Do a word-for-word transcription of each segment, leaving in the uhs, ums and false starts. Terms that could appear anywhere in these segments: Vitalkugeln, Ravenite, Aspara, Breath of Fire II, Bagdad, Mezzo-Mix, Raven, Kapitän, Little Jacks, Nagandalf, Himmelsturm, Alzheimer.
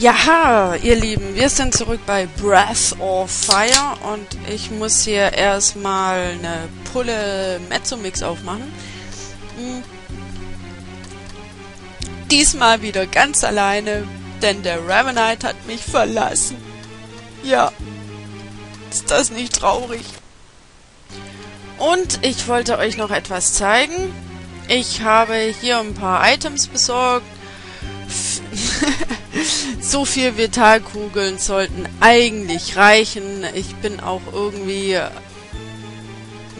Jaha, ihr Lieben, wir sind zurück bei Breath of Fire und ich muss hier erstmal eine Pulle Mezzo-Mix aufmachen. Hm. Diesmal wieder ganz alleine, denn der Ravenite hat mich verlassen. Ja, ist das nicht traurig? Und ich wollte euch noch etwas zeigen. Ich habe hier ein paar Items besorgt. So viel Vitalkugeln sollten eigentlich reichen. Ich bin auch irgendwie ein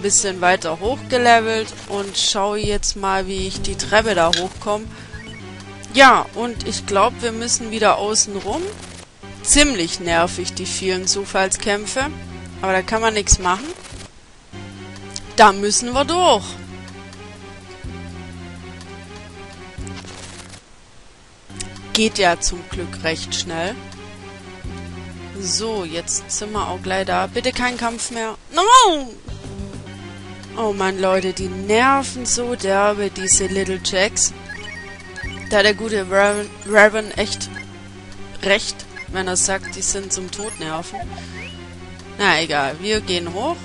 bisschen weiter hochgelevelt und schaue jetzt mal, wie ich die Treppe da hochkomme. Ja, und ich glaube, wir müssen wieder außen rum. Ziemlich nervig, die vielen Zufallskämpfe. Aber da kann man nichts machen. Da müssen wir durch. Geht ja zum Glück recht schnell. So, jetzt sind wir auch gleich da. Bitte kein Kampf mehr. No! Oh Mann, Leute, die nerven so derbe, diese Little Jacks. Da hat der gute Raven, Raven echt recht, wenn er sagt, die sind zum Tod nerven. Na egal, wir gehen hoch.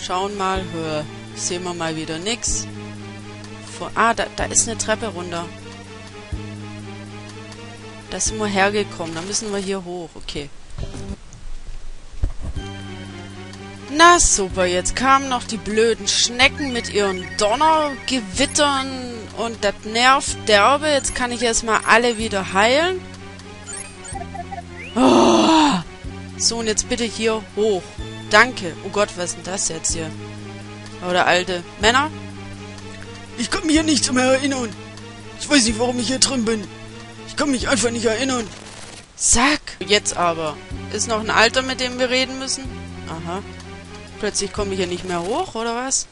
Schauen mal, höher. Sehen wir mal wieder nix. Vor, ah, da, da ist eine Treppe runter. Da sind wir hergekommen. Da müssen wir hier hoch. Okay. Na super, jetzt kamen noch die blöden Schnecken mit ihren Donnergewittern und das nervt derbe. Jetzt kann ich erstmal alle wieder heilen. Oh. So, und jetzt bitte hier hoch. Danke. Oh Gott, was ist denn das jetzt hier? Oder alte Männer? Ich kann mich hier nicht mehr erinnern. Ich weiß nicht, warum ich hier drin bin. Ich kann mich einfach nicht erinnern. Sack. Jetzt aber. Ist noch ein Alter, mit dem wir reden müssen? Aha. Plötzlich komme ich hier nicht mehr hoch, oder was?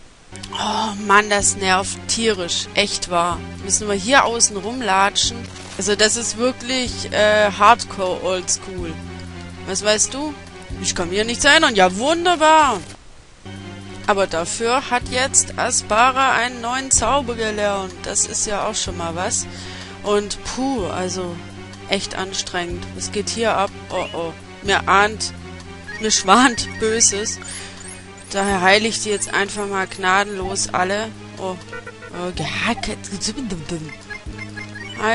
Oh Mann, das nervt tierisch. Echt wahr. Müssen wir hier außen rumlatschen? Also das ist wirklich äh, Hardcore Oldschool. Was weißt du? Ich kann mir nichts erinnern. Ja, wunderbar. Aber dafür hat jetzt Aspara einen neuen Zauber gelernt. Das ist ja auch schon mal was. Und puh, also echt anstrengend. Was geht hier ab? Oh oh, mir ahnt, mir schwant Böses. Daher heile ich die jetzt einfach mal gnadenlos alle. Oh, gehackt.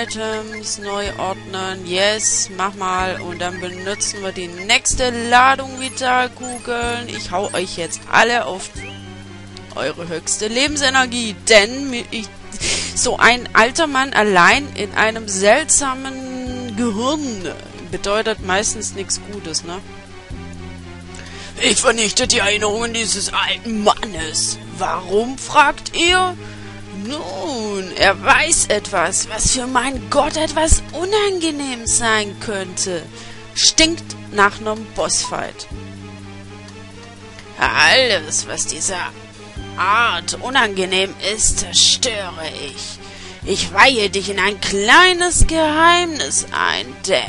Items neu ordnen. Yes, mach mal. Und dann benutzen wir die nächste Ladung Vitalkugeln. Ich hau euch jetzt alle auf eure höchste Lebensenergie. Denn ich, so ein alter Mann allein in einem seltsamen Gehirn bedeutet meistens nichts Gutes, ne? Ich vernichte die Erinnerungen dieses alten Mannes. Warum, fragt ihr? Nun, er weiß etwas, was für meinen Gott etwas unangenehm sein könnte. Stinkt nach einem Bossfight. Alles, was dieser Art unangenehm ist, zerstöre ich. Ich weihe dich in ein kleines Geheimnis ein, Depp.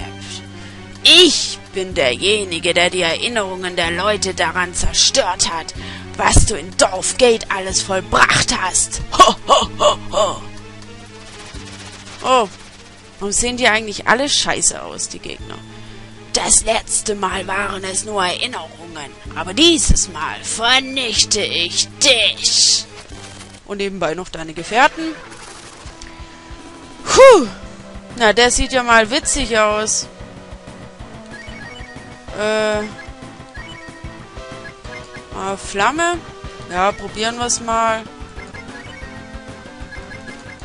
Ich bin derjenige, der die Erinnerungen der Leute daran zerstört hat, was du in Dorfgate alles vollbracht hast. Ho, ho, ho, ho. Oh, warum sehen die eigentlich alle scheiße aus, die Gegner? Das letzte Mal waren es nur Erinnerungen, aber dieses Mal vernichte ich dich. Und nebenbei noch deine Gefährten. Puh, na, der sieht ja mal witzig aus. Äh... Ah, Flamme. Ja, probieren wir es mal.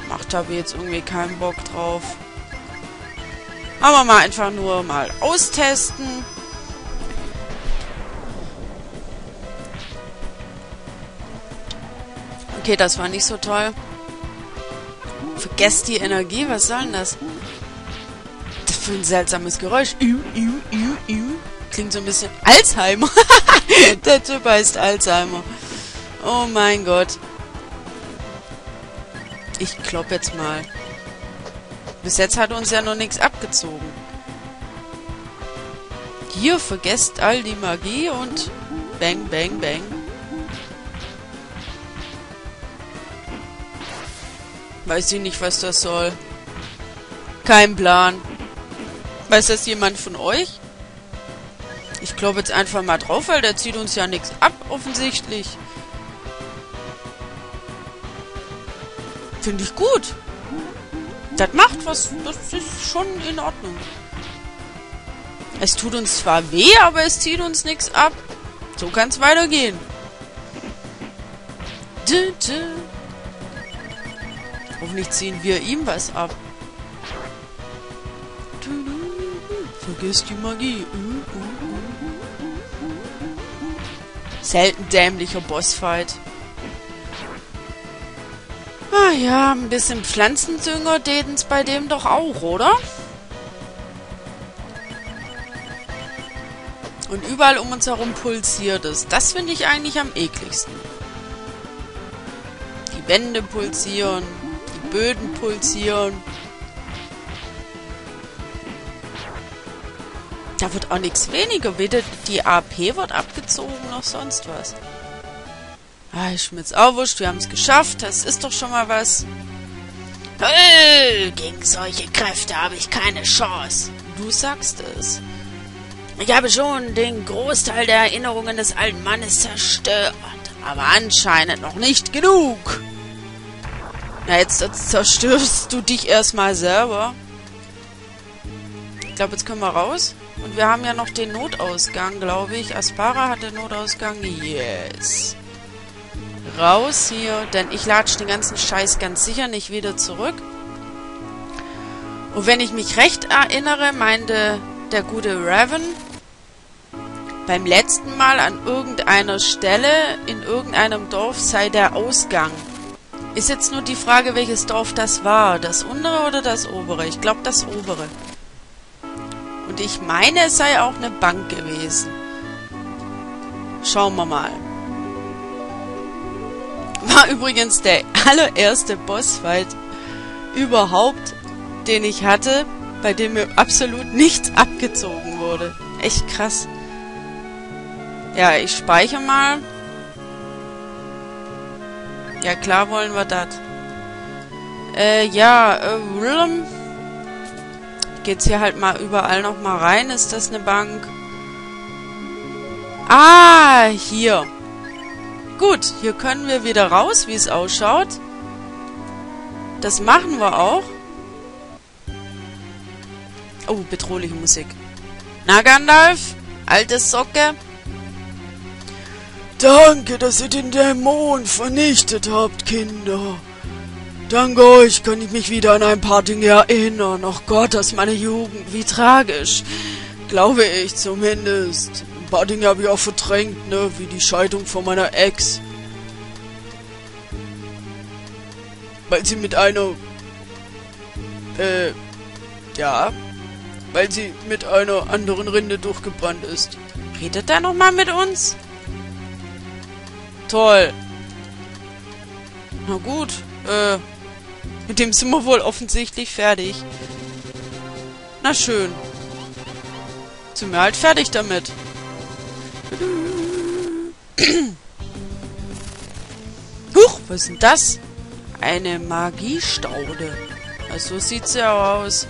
Macht habe jetzt irgendwie keinen Bock drauf. Aber mal einfach nur mal austesten. Okay, das war nicht so toll. Vergesst die Energie, was soll denn das? Das ist für ein seltsames Geräusch. Iu, iu, iu, iu. Klingt so ein bisschen Alzheimer. Der Typ heißt Alzheimer. Oh mein Gott. Ich klopp jetzt mal. Bis jetzt hat uns ja noch nichts abgezogen. Hier, vergesst all die Magie und bang, bang, bang. Weiß ich nicht, was das soll. Kein Plan. Weiß das jemand von euch? Ich glaube jetzt einfach mal drauf, weil der zieht uns ja nichts ab, offensichtlich. Finde ich gut. Das macht was, das ist schon in Ordnung. Es tut uns zwar weh, aber es zieht uns nichts ab. So kann es weitergehen. Dö, dö. Hoffentlich ziehen wir ihm was ab. Dö, dö, dö. Vergiss die Magie. Uh, uh, uh. Selten dämlicher Bossfight. Ah ja, ein bisschen Pflanzendünger täten's bei dem doch auch, oder? Und überall um uns herum pulsiert es. Das finde ich eigentlich am ekligsten. Die Wände pulsieren, die Böden pulsieren. Da wird auch nichts weniger. Weder die A P wird abgezogen noch sonst was. Ah, ich schmitz auch wurscht, wir haben es geschafft. Das ist doch schon mal was. Hey, gegen solche Kräfte habe ich keine Chance. Du sagst es. Ich habe schon den Großteil der Erinnerungen des alten Mannes zerstört, aber anscheinend noch nicht genug. Na, jetzt, jetzt zerstörst du dich erstmal selber. Ich glaube, jetzt können wir raus. Und wir haben ja noch den Notausgang, glaube ich. Aspara hat den Notausgang. Yes. Raus hier, denn ich latsche den ganzen Scheiß ganz sicher nicht wieder zurück. Und wenn ich mich recht erinnere, meinte der gute Raven beim letzten Mal an irgendeiner Stelle in irgendeinem Dorf sei der Ausgang. Ist jetzt nur die Frage, welches Dorf das war. Das untere oder das obere? Ich glaube, das obere. Und ich meine, es sei auch eine Bank gewesen. Schauen wir mal. War übrigens der allererste Bossfight überhaupt, den ich hatte, bei dem mir absolut nichts abgezogen wurde. Echt krass. Ja, ich speichere mal. Ja, klar wollen wir das. Äh, ja, äh, geht's hier halt mal überall nochmal rein. Ist das eine Bank? Ah, hier. Gut, hier können wir wieder raus, wie es ausschaut. Das machen wir auch. Oh, bedrohliche Musik. Nagandalf, alte Socke. Danke, dass ihr den Dämon vernichtet habt, Kinder. Dank euch kann ich mich wieder an ein paar Dinge erinnern. Ach Gott, das ist meine Jugend. Wie tragisch. Glaube ich zumindest. Ein paar Dinge habe ich auch verdrängt, ne? Wie die Scheidung von meiner Ex. Weil sie mit einer... Äh... Ja... Weil sie mit einer anderen Rinde durchgebrannt ist. Redet er nochmal mit uns? Toll. Na gut, äh, mit dem sind wir wohl offensichtlich fertig. Na schön. Sind wir halt fertig damit. Huch, was ist denn das? Eine Magiestaude. Also sieht's ja aus.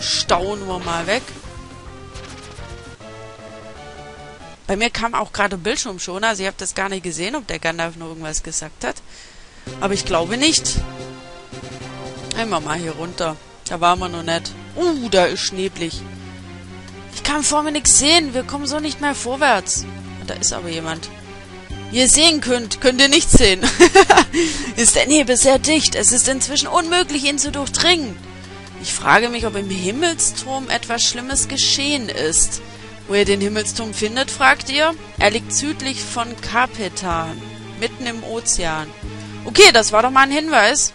Stauen wir mal weg. Bei mir kam auch gerade Bildschirmschoner, also ihr habt das gar nicht gesehen, ob der Gandalf noch irgendwas gesagt hat. Aber ich glaube nicht. Einmal mal hier runter. Da waren wir noch nicht. Uh, da ist schneblig. Ich kann vor mir nichts sehen. Wir kommen so nicht mehr vorwärts. Da ist aber jemand. Wie ihr sehen könnt, könnt ihr nichts sehen. Ist der Nebel sehr dicht. Es ist inzwischen unmöglich, ihn zu durchdringen. Ich frage mich, ob im Himmelsturm etwas Schlimmes geschehen ist. Wo ihr den Himmelsturm findet, fragt ihr? Er liegt südlich von Kapitän, mitten im Ozean. Okay, das war doch mal ein Hinweis.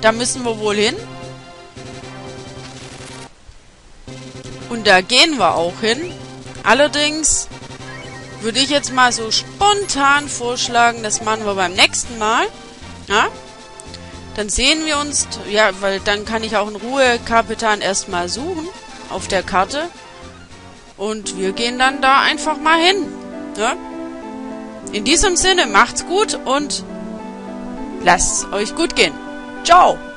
Da müssen wir wohl hin. Und da gehen wir auch hin. Allerdings würde ich jetzt mal so spontan vorschlagen, das machen wir beim nächsten Mal. Na? Dann sehen wir uns, ja, weil dann kann ich auch in Ruhe Kapitän erstmal suchen auf der Karte. Und wir gehen dann da einfach mal hin. Ne? In diesem Sinne, macht's gut und lasst euch gut gehen. Ciao!